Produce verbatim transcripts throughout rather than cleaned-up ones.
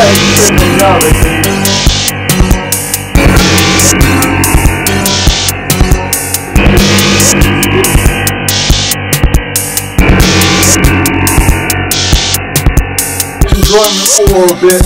place in reality. Enjoy the orbit.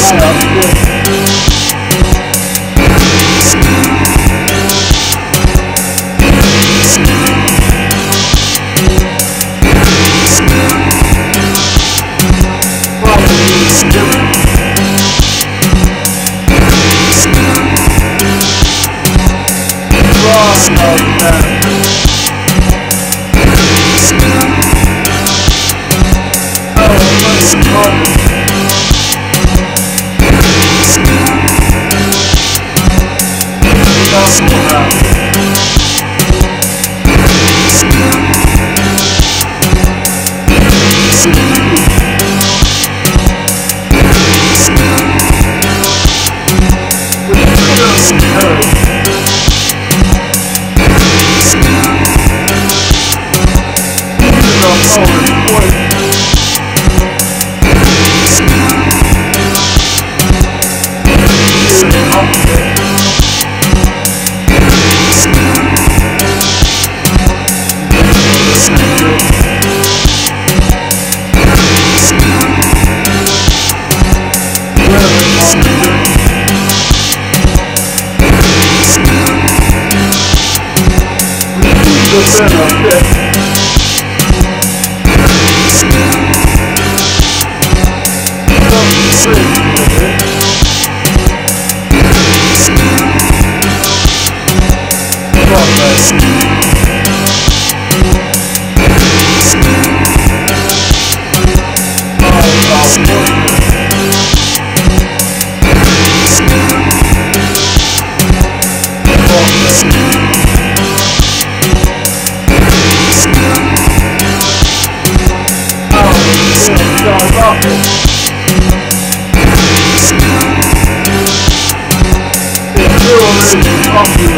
Coming with me. Off you.